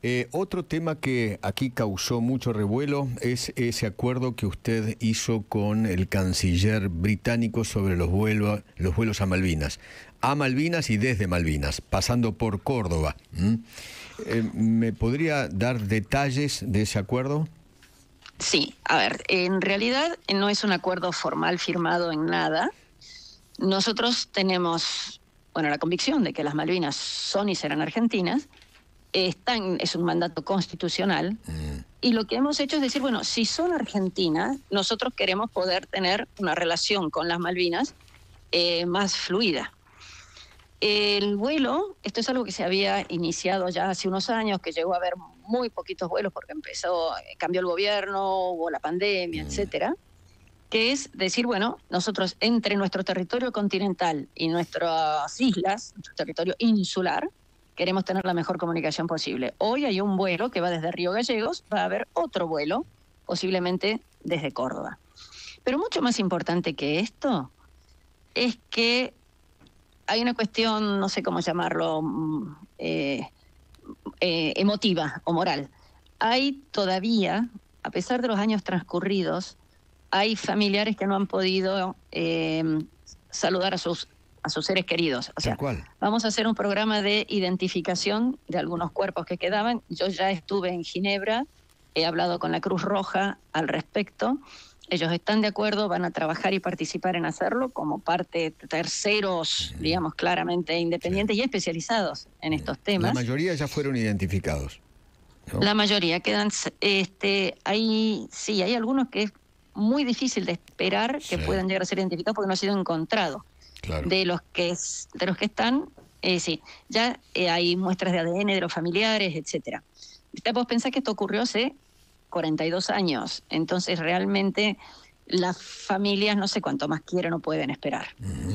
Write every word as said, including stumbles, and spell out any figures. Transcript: Eh, otro tema que aquí causó mucho revuelo es ese acuerdo que usted hizo con el canciller británico sobre los vuelos, los vuelos a Malvinas. A Malvinas y desde Malvinas, pasando por Córdoba. ¿Mm? Eh, ¿me podría dar detalles de ese acuerdo? Sí, a ver, en realidad no es un acuerdo formal firmado en nada. Nosotros tenemos, bueno, la convicción de que las Malvinas son y serán argentinas. Están, es un mandato constitucional, mm. y lo que hemos hecho es decir, bueno, si son argentinas, nosotros queremos poder tener una relación con las Malvinas eh, más fluida. El vuelo, esto es algo que se había iniciado ya hace unos años, que llegó a haber muy poquitos vuelos porque empezó, cambió el gobierno, hubo la pandemia, mm. etcétera, que es decir, bueno, nosotros entre nuestro territorio continental y nuestras islas, nuestro territorio insular, queremos tener la mejor comunicación posible. Hoy hay un vuelo que va desde Río Gallegos, va a haber otro vuelo, posiblemente desde Córdoba. Pero mucho más importante que esto es que hay una cuestión, no sé cómo llamarlo, eh, eh, emotiva o moral. Hay todavía, a pesar de los años transcurridos, hay familiares que no han podido eh, saludar a sus a sus seres queridos. O sea, ¿cuál? Vamos a hacer un programa de identificación de algunos cuerpos que quedaban. Yo ya estuve en Ginebra, he hablado con la Cruz Roja al respecto. Ellos están de acuerdo, van a trabajar y participar en hacerlo como parte terceros, uh-huh. digamos, claramente independientes sí. y especializados en uh-huh. estos temas. La mayoría ya fueron identificados, ¿no? La mayoría quedan... Este, hay, sí, hay algunos que es muy difícil de esperar que sí. puedan llegar a ser identificados porque no han sido encontrados. Claro. De los que es, de los que están, eh, sí, ya eh, hay muestras de A D N de los familiares, etcétera. Vos pensás que esto ocurrió hace cuarenta y dos años, entonces realmente las familias no sé cuánto más quieren o pueden esperar. Uh-huh.